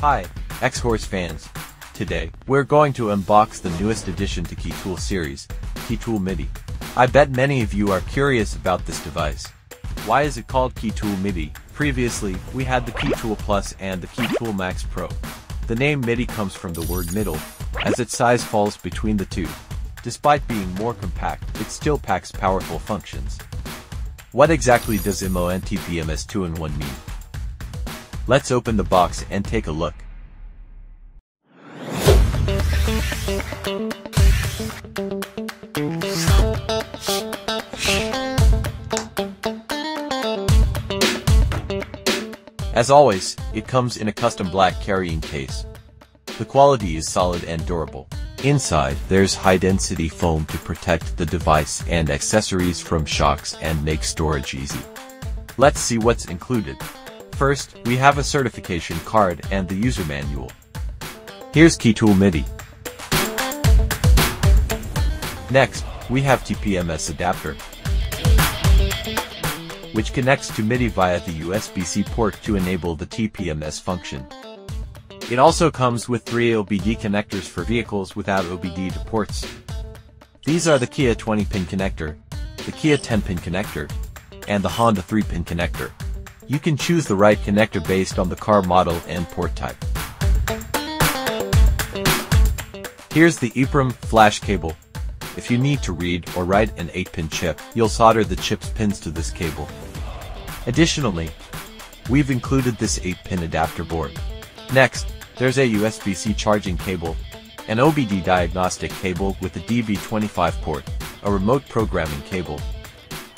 Hi, Xhorse fans. Today, we're going to unbox the newest addition to Keytool series, Keytool MIDI. I bet many of you are curious about this device. Why is it called Keytool MIDI? Previously, we had the Keytool Plus and the Keytool Max Pro. The name MIDI comes from the word middle, as its size falls between the two. Despite being more compact, it still packs powerful functions. What exactly does IMMO and TPMS 2-in-1 mean? Let's open the box and take a look. As always, it comes in a custom black carrying case. The quality is solid and durable. Inside, there's high-density foam to protect the device and accessories from shocks and make storage easy. Let's see what's included. First, we have a certification card and the user manual. Here's Keytool MIDI. Next, we have TPMS adapter, which connects to MIDI via the USB-C port to enable the TPMS function. It also comes with 3 OBD connectors for vehicles without OBD-II ports. These are the Kia 20-pin connector, the Kia 10-pin connector, and the Honda 3-pin connector. You can choose the right connector based on the car model and port type. Here's the EEPROM flash cable. If you need to read or write an 8-pin chip, you'll solder the chip's pins to this cable. Additionally, we've included this 8-pin adapter board. Next, there's a USB-C charging cable, an OBD diagnostic cable with a DB25 port, a remote programming cable,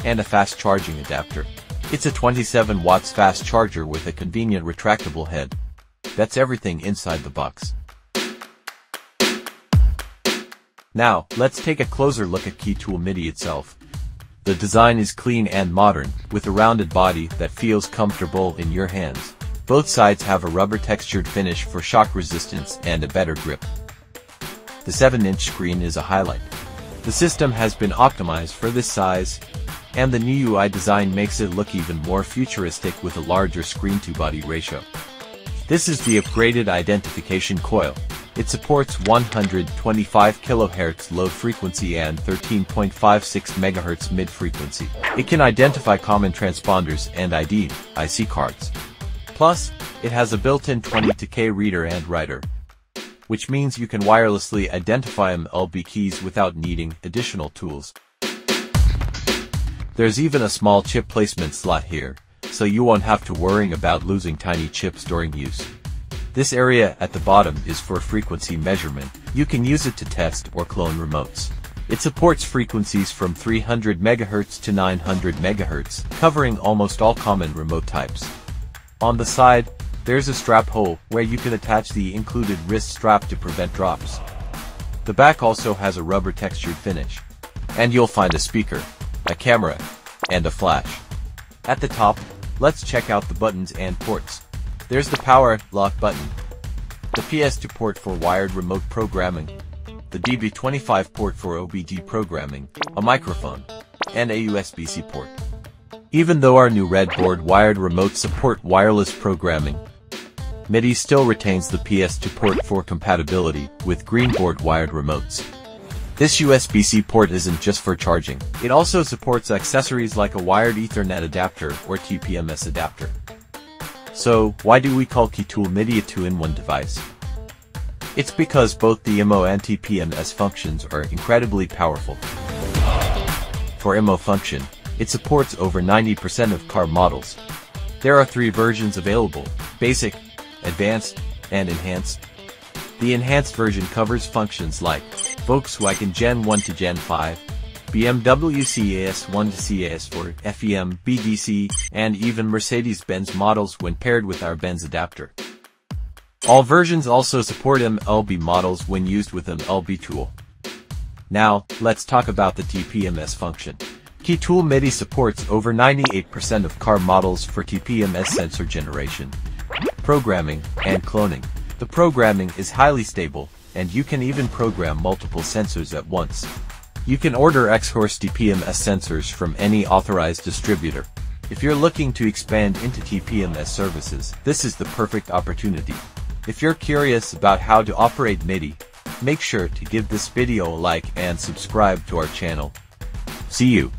and a fast charging adapter. It's a 27 watts fast charger with a convenient retractable head. That's everything inside the box. Now, let's take a closer look at Keytool MIDI itself. The design is clean and modern, with a rounded body that feels comfortable in your hands. Both sides have a rubber-textured finish for shock resistance and a better grip. The 7-inch screen is a highlight. The system has been optimized for this size, and the new UI design makes it look even more futuristic with a larger screen-to-body ratio. This is the upgraded identification coil. It supports 125 kHz low frequency and 13.56 MHz mid-frequency. It can identify common transponders and ID, IC cards. Plus, it has a built-in 22K reader and writer, which means you can wirelessly identify MLB keys without needing additional tools. There's even a small chip placement slot here, so you won't have to worry about losing tiny chips during use. This area at the bottom is for frequency measurement. You can use it to test or clone remotes. It supports frequencies from 300 MHz to 900 MHz, covering almost all common remote types. On the side, there's a strap hole where you can attach the included wrist strap to prevent drops. The back also has a rubber textured finish. And you'll find a speaker, a camera, and a flash. At the top, let's check out the buttons and ports. There's the power lock button, the PS2 port for wired remote programming, the DB25 port for OBD programming, a microphone, and a USB-C port. Even though our new RedBoard wired remote support wireless programming, MIDI still retains the PS2 port for compatibility with GreenBoard wired remotes. This USB-C port isn't just for charging. It also supports accessories like a wired Ethernet adapter or TPMS adapter. So, why do we call Keytool MIDI a 2-in-1 device? It's because both the IMMO and TPMS functions are incredibly powerful. For IMMO function, it supports over 90% of car models. There are 3 versions available: Basic, Advanced, and Enhanced. The Enhanced version covers functions like Volkswagen Gen 1 to Gen 5, BMW CAS 1 to CAS 4, FEM, BDC, and even Mercedes-Benz models when paired with our Benz adapter. All versions also support MLB models when used with MLB tool. Now, let's talk about the TPMS function. Keytool MIDI supports over 98% of car models for TPMS sensor generation, programming, and cloning. The programming is highly stable, and you can even program multiple sensors at once. You can order Xhorse TPMS sensors from any authorized distributor. If you're looking to expand into TPMS services, this is the perfect opportunity. If you're curious about how to operate MIDI, make sure to give this video a like and subscribe to our channel. See you.